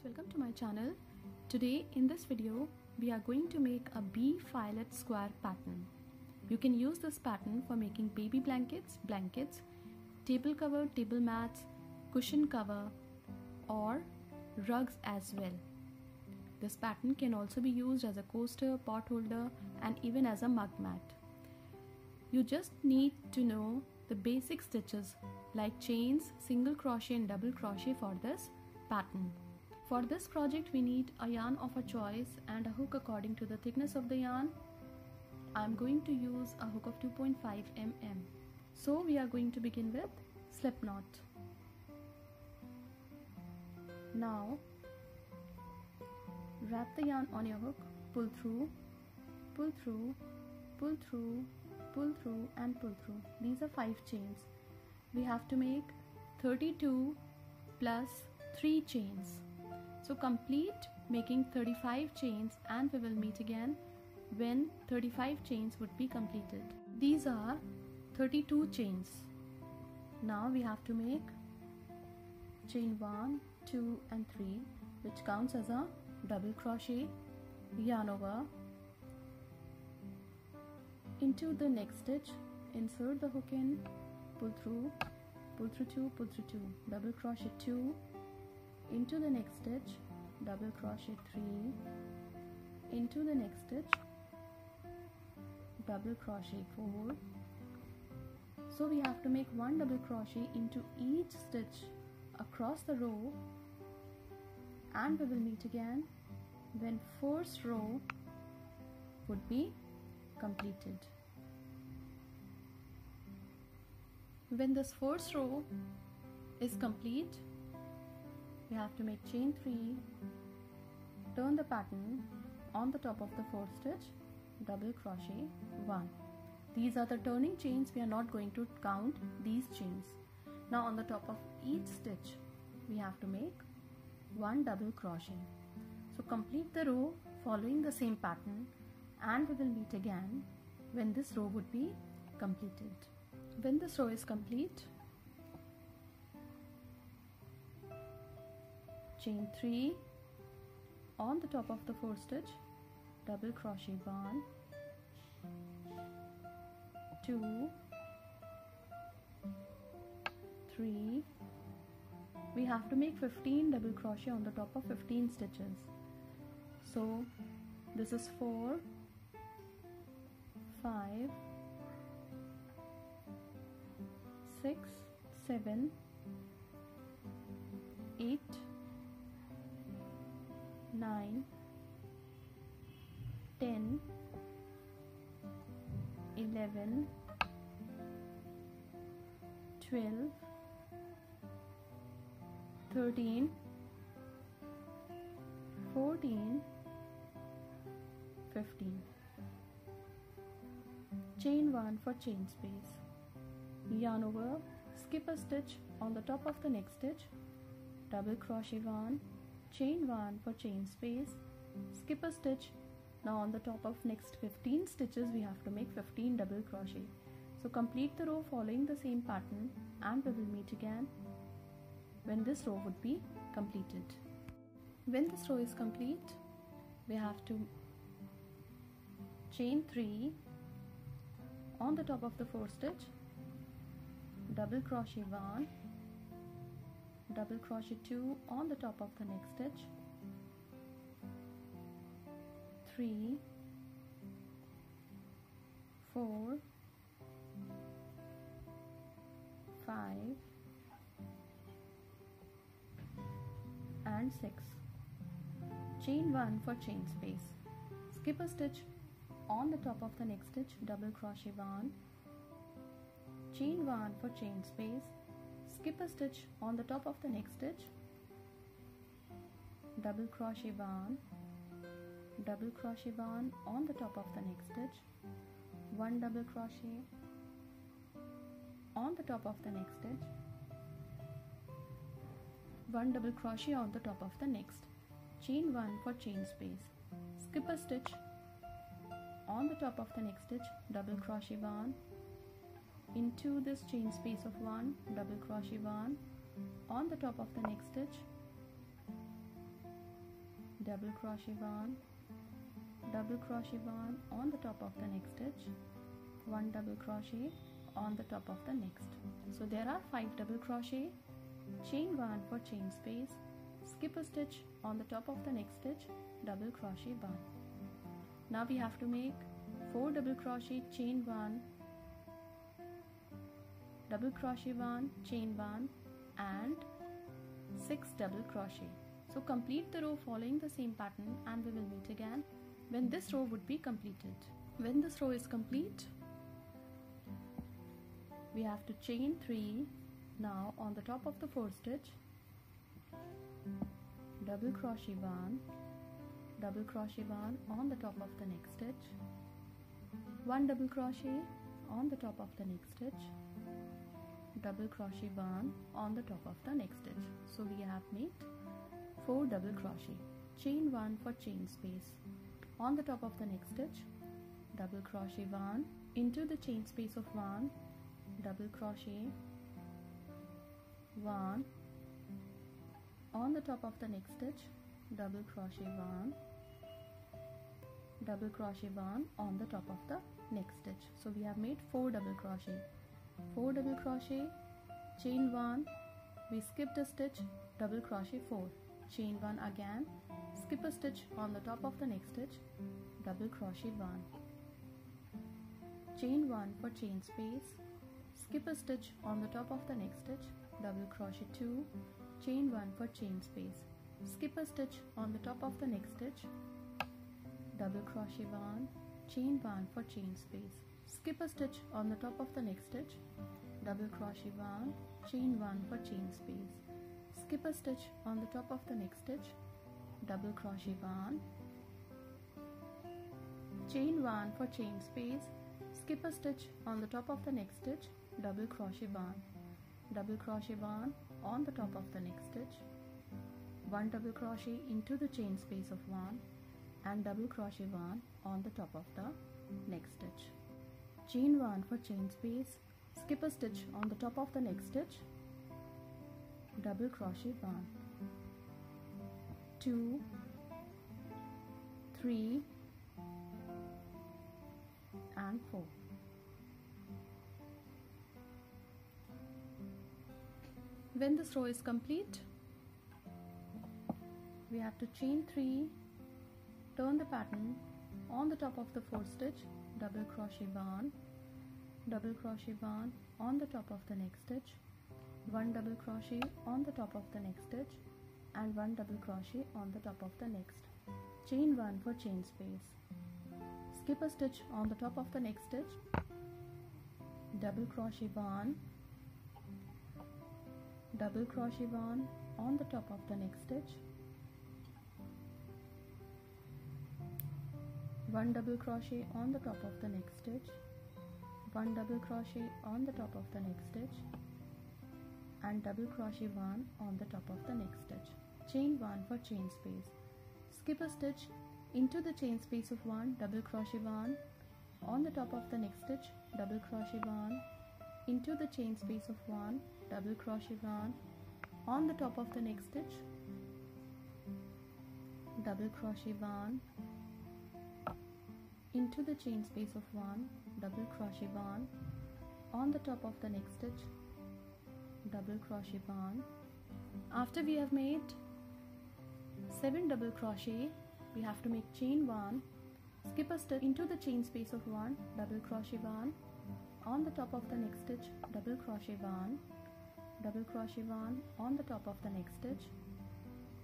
friends, welcome to my channel. Today in this video we are going to make a bee filet square pattern. You can use this pattern for making baby blankets, table cover, table mats, cushion cover or rugs as well. This pattern can also be used as a coaster, pot holder and even as a mug mat. You just need to know the basic stitches like chains, single crochet and double crochet for this pattern. For this project we need a yarn of our choice and a hook according to the thickness of the yarn. I am going to use a hook of 2.5 mm. So we are going to begin with slip knot. Now wrap the yarn on your hook, pull through, pull through, pull through, pull through and pull through. These are 5 chains. We have to make 32 plus 3 chains. So complete making 35 chains and we will meet again when 35 chains would be completed. These are 32 chains. Now we have to make chain 1, 2 and 3 which counts as a double crochet, yarn over, into the next stitch, insert the hook in, pull through 2, pull through 2, double crochet 2, into the next stitch, double crochet 3, into the next stitch, double crochet 4. So we have to make 1 double crochet into each stitch across the row and we will meet again when first row would be completed. When this first row is complete, we have to make chain 3, turn the pattern on the top of the fourth stitch, double crochet 1. These are the turning chains, we are not going to count these chains. Now on the top of each stitch, we have to make 1 double crochet. So complete the row following the same pattern and we will meet again when this row would be completed. When this row is complete, chain 3 on the top of the fourth stitch, double crochet 1, 2, 3. We have to make 15 double crochet on the top of 15 stitches. So this is 4, 5, 6, 7, 8, 9, 10, 11, 12, 13, 14, 15. Chain 1 for chain space. Yarn over, skip a stitch on the top of the next stitch, double crochet 1, chain 1 for chain space, skip a stitch. Now on the top of next 15 stitches we have to make 15 double crochet. So complete the row following the same pattern and we will meet again when this row would be completed. When this row is complete, we have to chain 3 on the top of the fourth stitch, double crochet 1, double crochet 2 on the top of the next stitch, 3, 4, 5, and 6. Chain 1 for chain space. Skip a stitch on the top of the next stitch, double crochet 1, chain 1 for chain space, skip a stitch on the top of the next stitch, double crochet 1, double crochet 1 on the top of the next stitch, 1 double crochet on the top of the next stitch, 1 double crochet on the top of the next. Chain 1 for chain space, skip a stitch on the top of the next stitch, double crochet 1, into this chain space of 1, double crochet 1 on the top of the next stitch, double crochet one on the top of the next stitch, one double crochet on the top of the next. So there are 5 double crochet, chain one for chain space, skip a stitch on the top of the next stitch, double crochet one. Now we have to make 4 double crochet, chain one, double crochet one, chain one, and 6 double crochet. So complete the row following the same pattern, and we will meet again when this row would be completed. When this row is complete, we have to chain 3 now on the top of the 4th stitch, double crochet one on the top of the next stitch, one double crochet on the top of the next stitch, double crochet one on the top of the next stitch. So we have made 4 double crochet, chain one for chain space, on the top of the next stitch, double crochet one into the chain space of one, double crochet one on the top of the next stitch, double crochet one, double crochet one on the top of the next stitch. So we have made 4 double crochet, 4 double crochet, chain one, we skipped a stitch, double crochet 4, chain one again, skip a stitch on the top of the next stitch, double crochet one, chain one for chain space, skip a stitch on the top of the next stitch, double crochet two, chain one for chain space, skip a stitch on the top of the next stitch, double crochet one, chain one for chain space, skip a stitch on the top of the next stitch, double crochet one, chain one for chain space, skip a stitch on the top of the next stitch, double crochet one, chain one for chain space, skip a stitch on the top of the next stitch, double crochet one on the top of the next stitch, one double crochet into the chain space of one, and double crochet one on the top of the next stitch, chain one for chain space, skip a stitch on the top of the next stitch, double crochet one, 2, 3, and 4. When this row is complete, we have to chain 3, turn the pattern on the top of the 4th stitch, double crochet one on the top of the next stitch, one double crochet on the top of the next stitch, and one double crochet on the top of the next, chain one for chain space, skip a stitch on the top of the next stitch, double crochet one on the top of the next stitch, one double crochet on the top of the next stitch, one double crochet on the top of the next stitch, and double crochet one on the top of the next stitch, chain one for chain space, skip a stitch into the chain space of one, double crochet one on the top of the next stitch, double crochet one into the chain space of one, double crochet one on the top of the next stitch, double crochet one into the chain space of one, double crochet one on the top of the next stitch, double crochet one. After we have made 7 double crochet, we have to make chain one, skip a stitch into the chain space of one, double crochet one on the top of the next stitch, double crochet one on the top of the next stitch,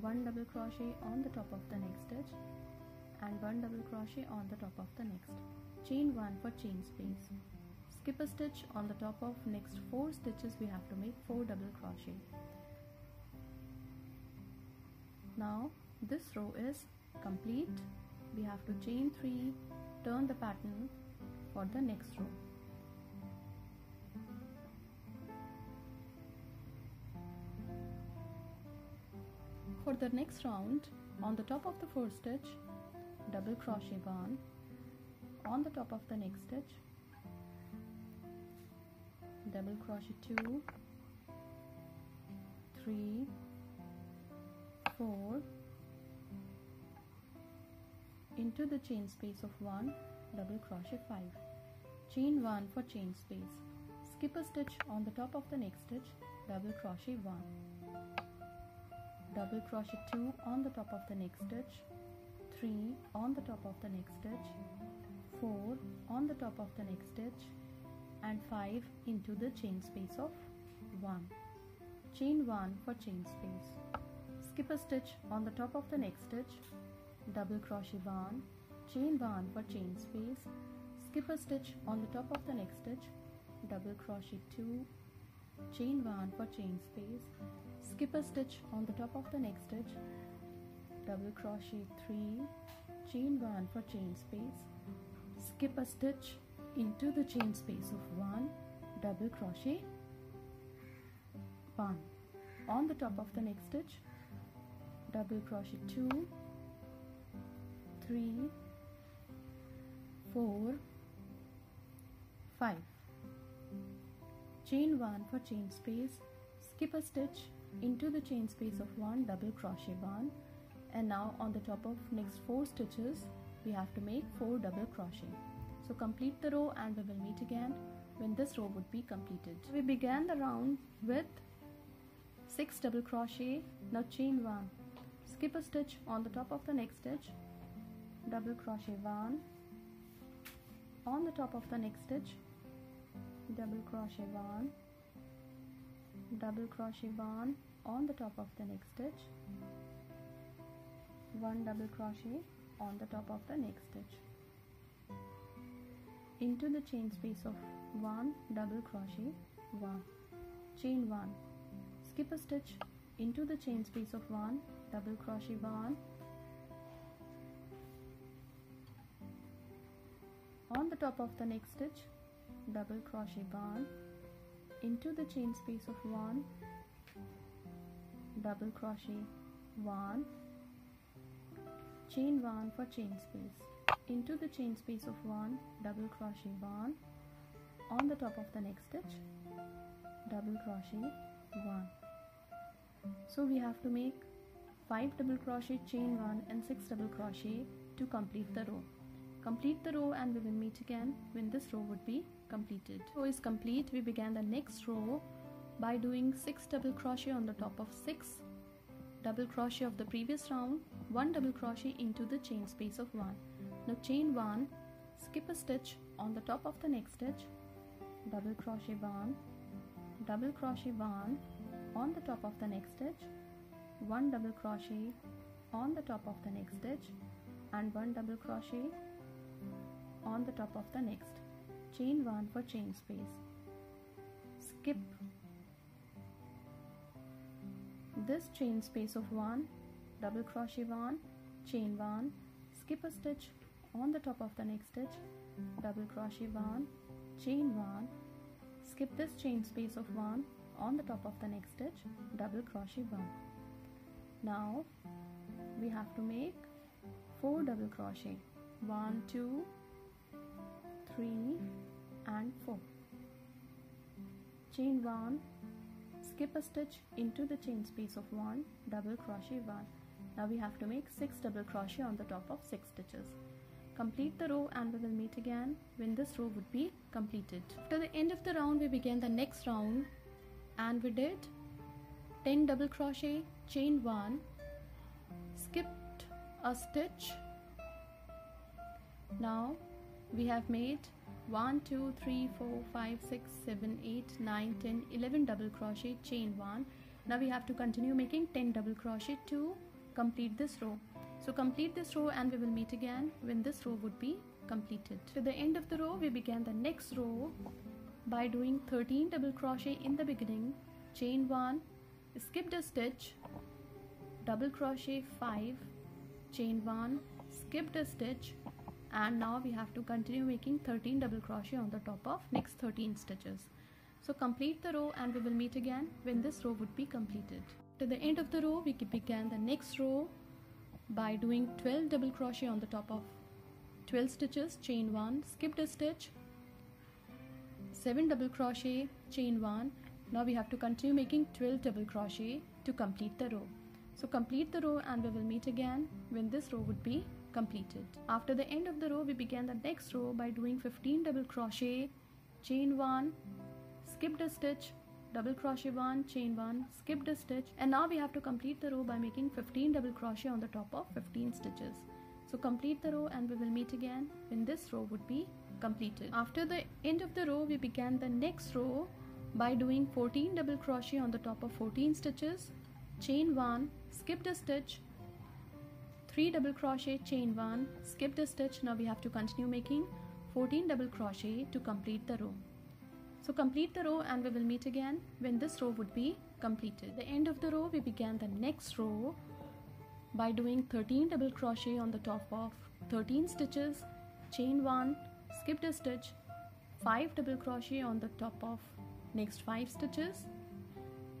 one double crochet on the top of the next stitch, and one double crochet on the top of the next, chain one for chain space, skip a stitch on the top of next 4 stitches. We have to make 4 double crochet. Now this row is complete. We have to chain 3, turn the pattern for the next row. For the next round, on the top of the 4th stitch, double crochet one on the top of the next stitch, double crochet 2, 3, 4 into the chain space of 1, double crochet 5, chain 1 for chain space, skip a stitch on the top of the next stitch, double crochet 1, double crochet 2 on the top of the next stitch, 3 on the top of the next stitch, 4 on the top of the next stitch, and 5 into the chain space of 1, chain 1 for chain space, skip a stitch on the top of the next stitch, double crochet 1, chain 1 for chain space, skip a stitch on the top of the next stitch, double crochet 2, chain 1 for chain space, skip a stitch on the top of the next stitch, double crochet 3, chain 1 for chain space, skip a stitch into the chain space of 1, double crochet 1, on the top of the next stitch, double crochet 2, 3, 4, 5, chain 1 for chain space, skip a stitch into the chain space of 1, double crochet 1, and now on the top of next 4 stitches we have to make 4 double crochet. So complete the row and we will meet again when this row would be completed. We began the round with 6 double crochet. Now chain 1, skip a stitch on the top of the next stitch, double crochet 1, on the top of the next stitch, double crochet 1, double crochet 1 on the top of the next stitch, 1 double crochet on the top of the next stitch, into the chain space of 1, double crochet 1, chain 1, skip a stitch into the chain space of 1, double crochet 1, on the top of the next stitch, double crochet 1, into the chain space of 1, double crochet 1, chain 1 for chain space, into the chain space of 1, double crochet 1, on the top of the next stitch, double crochet 1. So we have to make 5 double crochet, chain 1 and 6 double crochet to complete the row. Complete the row and we will meet again when this row would be completed. Row is complete. We began the next row by doing 6 double crochet on the top of 6 double crochet of the previous round, 1 double crochet into the chain space of 1. Now chain 1, skip a stitch on the top of the next stitch, double crochet 1, double crochet 1 on the top of the next stitch, 1 double crochet on the top of the next stitch, and 1 double crochet on the top of the next, chain 1 for chain space, skip this chain space of 1, double crochet 1, chain 1, skip a stitch on the top of the next stitch, double crochet 1, chain 1, skip this chain space of 1 on the top of the next stitch, double crochet 1. Now we have to make 4 double crochet, 1, 2, 3 and 4, chain 1, skip a stitch into the chain space of 1, double crochet 1. Now we have to make 6 double crochet on the top of 6 stitches. Complete the row and we will meet again when this row would be completed. After the end of the round we began the next round and we did 10 double crochet, chain 1, skipped a stitch. Now we have made 1, 2, 3, 4, 5, 6, 7, 8, 9, 10, 11 double crochet, chain 1. Now we have to continue making 10 double crochet to complete this row. So complete this row and we will meet again when this row would be completed. To the end of the row we began the next row by doing 13 double crochet in the beginning, chain 1, skip a stitch, double crochet 5, chain 1, skip a stitch, and now we have to continue making 13 double crochet on the top of next 13 stitches. So complete the row and we will meet again when this row would be completed. To the end of the row we began the next row by doing 12 double crochet on the top of 12 stitches, chain 1, skip a stitch, 7 double crochet, chain 1. Now we have to continue making 12 double crochet to complete the row. So complete the row and we will meet again when this row would be completed. After the end of the row, we began the next row by doing 15 double crochet, chain 1, skip a stitch, double crochet 1, chain 1, skip a stitch, and now we have to complete the row by making 15 double crochet on the top of 15 stitches. So complete the row and we will meet again when this row would be completed. After the end of the row, we began the next row by doing 14 double crochet on the top of 14 stitches, chain 1, skip a stitch, 3 double crochet, chain 1, skip a stitch. Now we have to continue making 14 double crochet to complete the row. So complete the row and we will meet again when this row would be completed. At the end of the row, we began the next row by doing 13 double crochet on the top of 13 stitches, chain 1, skip a stitch, 5 double crochet on the top of next 5 stitches,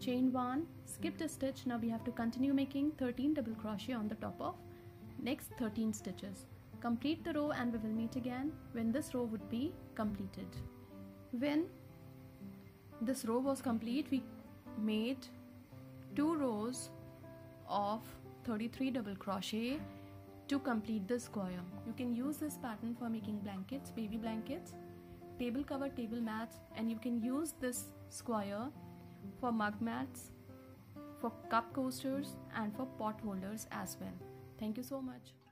chain 1, skip a stitch. Now we have to continue making 13 double crochet on the top of next 13 stitches. Complete the row and we will meet again when this row would be completed. When this row was complete, we made 2 rows of 33 double crochet to complete the square. You can use this pattern for making blankets, baby blankets, table cover, table mats, and you can use this square for mug mats, for cup coasters, and for pot holders as well. Thank you so much.